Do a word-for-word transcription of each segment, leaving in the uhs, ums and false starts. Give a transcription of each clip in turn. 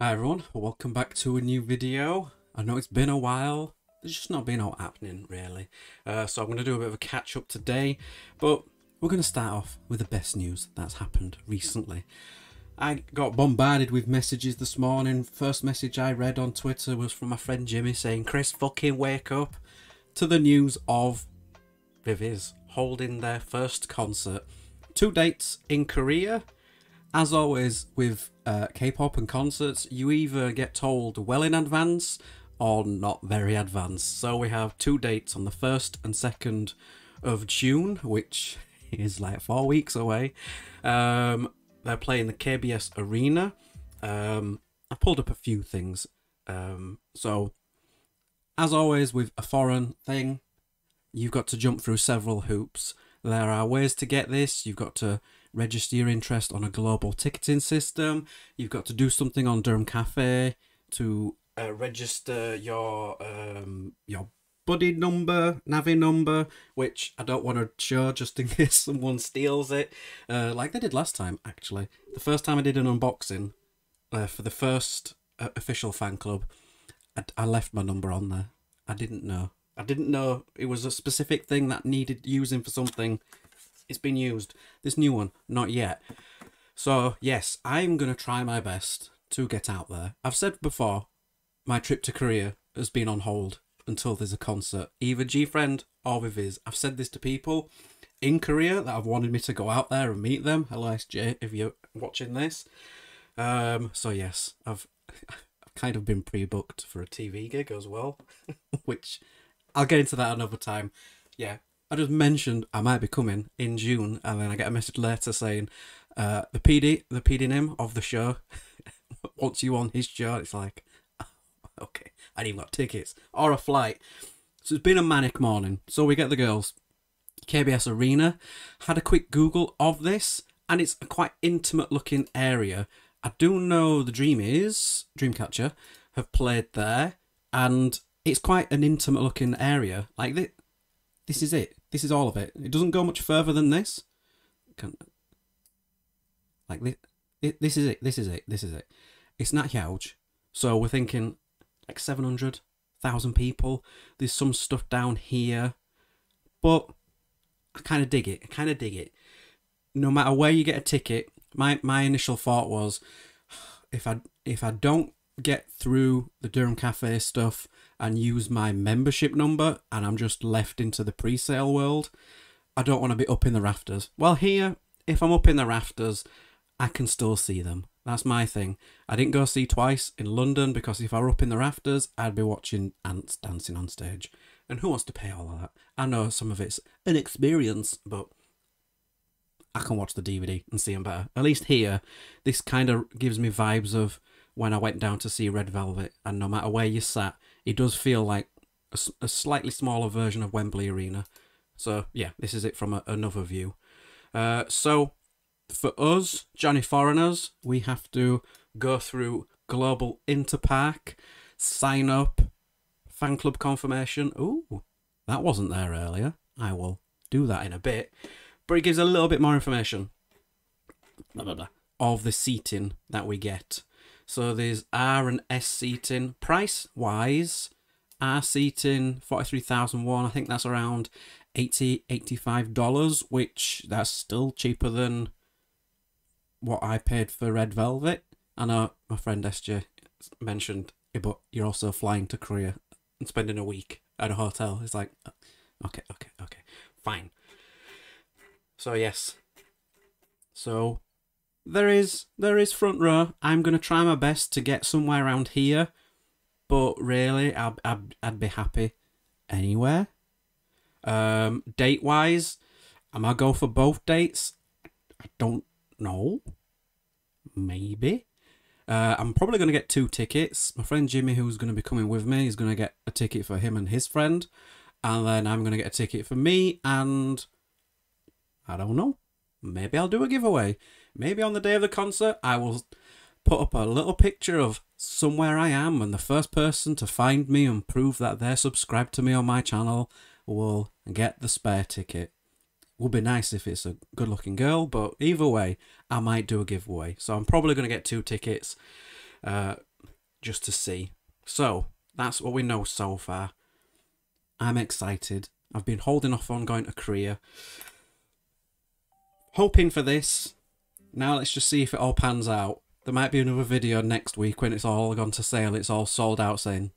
Hi everyone, welcome back to a new video. I know it's been a while, there's just not been all happening really, uh, so I'm going to do a bit of a catch up today, but we're going to start off with the best news that's happened recently. I got bombarded with messages this morning. First message I read on Twitter was from my friend Jimmy saying, Chris, fucking wake up to the news of Viviz holding their first concert. Two dates in Korea. As always with uh, K-pop and concerts, you either get told well in advance or not very advanced. So we have two dates on the first and second of June, which is like four weeks away. Um, they're playing the K B S Arena. Um, I pulled up a few things. Um, so as always with a foreign thing, you've got to jump through several hoops. There are ways to get this. You've got to register your interest on a global ticketing system. You've got to do something on Durham Cafe to uh, register your um, your buddy number, Navi number, which I don't want to show just in case someone steals it, uh, like they did last time, actually. The first time I did an unboxing uh, for the first uh, official fan club, I, I left my number on there. I didn't know. I didn't know it was a specific thing that needed using for something. It's been used. This new one, not yet. So, yes, I'm going to try my best to get out there. I've said before, my trip to Korea has been on hold until there's a concert. Either GFriend or Viviz. I've said this to people in Korea that have wanted me to go out there and meet them. Hello, S J, if you're watching this. Um, so, yes, I've, I've kind of been pre-booked for a T V gig as well, which I'll get into that another time. Yeah. I just mentioned I might be coming in June, and then I get a message later saying uh, the P D, the P D N M of the show, wants you on his show. It's like, okay, I didn't even got tickets or a flight. So it's been a manic morning. So we get the girls. K B S Arena. Had a quick Google of this, and it's a quite intimate looking area. I do know the Dreamies, Dreamcatcher, have played there, and it's quite an intimate looking area. Like this, this is it. This is all of it. It doesn't go much further than this. Can't, like, this, this is it. This is it. This is it. It's not huge. So we're thinking like seven hundred thousand people. There's some stuff down here. But I kind of dig it. I kind of dig it. No matter where you get a ticket, my, my initial thought was, if I, if I don't get through the Durham Cafe stuff and use my membership number and I'm just left into the pre-sale world, I don't want to be up in the rafters. Well, here, if I'm up in the rafters, I can still see them. That's my thing. I didn't go see Twice in London because if I were up in the rafters, I'd be watching ants dancing on stage. And who wants to pay all of that? I know some of it's an experience, but I can watch the D V D and see them better. At least here, this kind of gives me vibes of when I went down to see Red Velvet, and no matter where you sat, it does feel like a, a slightly smaller version of Wembley Arena. So, yeah, this is it from a, another view. Uh, so, for us, Johnny Foreigners, we have to go through Global Interpark, sign up, fan club confirmation. Ooh, that wasn't there earlier. I will do that in a bit. But it gives a little bit more information blah, blah, blah, of the seating that we get. So there's R and S seating. Price-wise, R seating, forty-three thousand one, I think that's around eighty dollars, eighty-five dollars, which that's still cheaper than what I paid for Red Velvet. I know my friend S J mentioned, yeah, but you're also flying to Korea and spending a week at a hotel. It's like, okay, okay, okay, fine. So, yes. So There is, there is front row. I'm going to try my best to get somewhere around here, but really, I'd, I'd, I'd be happy anywhere. Um, date-wise, am I go for both dates? I don't know. Maybe. Uh, I'm probably going to get two tickets. My friend Jimmy, who's going to be coming with me, is going to get a ticket for him and his friend, and then I'm going to get a ticket for me, and I don't know. Maybe I'll do a giveaway. Maybe on the day of the concert, I will put up a little picture of somewhere I am, and the first person to find me and prove that they're subscribed to me on my channel will get the spare ticket. Would be nice if it's a good-looking girl, but either way, I might do a giveaway. So I'm probably going to get two tickets. Uh, just to see. So that's what we know so far. I'm excited. I've been holding off on going to Korea, hoping for this. Now let's just see if it all pans out. There might be another video next week when it's all gone to sale, it's all sold out, saying,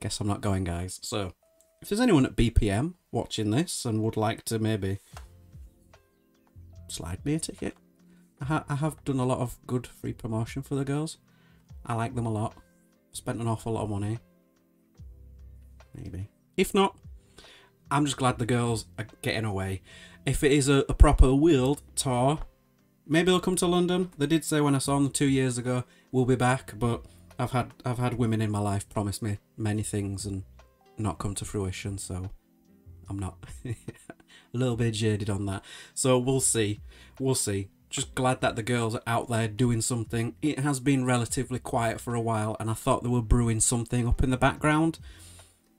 guess I'm not going, guys. So if there's anyone at B P M watching this and would like to maybe slide me a ticket, I, ha I have done a lot of good free promotion for the girls. I like them a lot. Spent an awful lot of money. Maybe. If not, I'm just glad the girls are getting away. If it is a, a proper world tour, maybe they'll come to London. They did say when I saw them two years ago, we'll be back, but I've had I've had women in my life promise me many things and not come to fruition, so I'm not a little bit jaded on that. So we'll see. We'll see. Just glad that the girls are out there doing something. It has been relatively quiet for a while, and I thought they were brewing something up in the background.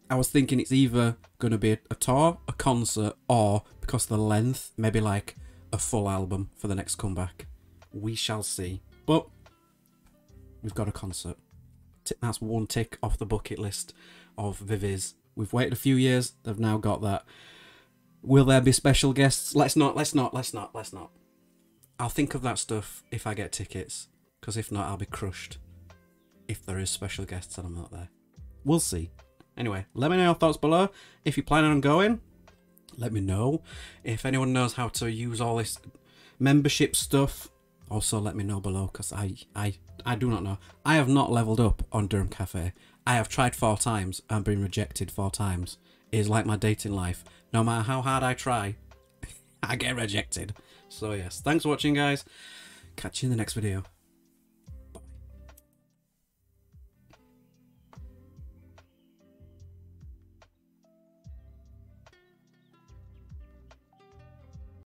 I was thinking it's either going to be a tour, a concert, or, because of the length, maybe like a full album for the next comeback. We shall see. But we've got a concert. That's one tick off the bucket list of Viviz. We've waited a few years. They've now got that. Will there be special guests? Let's not, let's not, let's not, let's not. I'll think of that stuff if I get tickets, because if not, I'll be crushed if there is special guests and I'm not there. We'll see. Anyway, let me know your thoughts below. If you're planning on going, let me know. If anyone knows how to use all this membership stuff, also let me know below, because I, I, I do not know. I have not leveled up on Durham Cafe. I have tried four times and been rejected four times. It is like my dating life. No matter how hard I try, I get rejected. So yes, thanks for watching, guys. Catch you in the next video.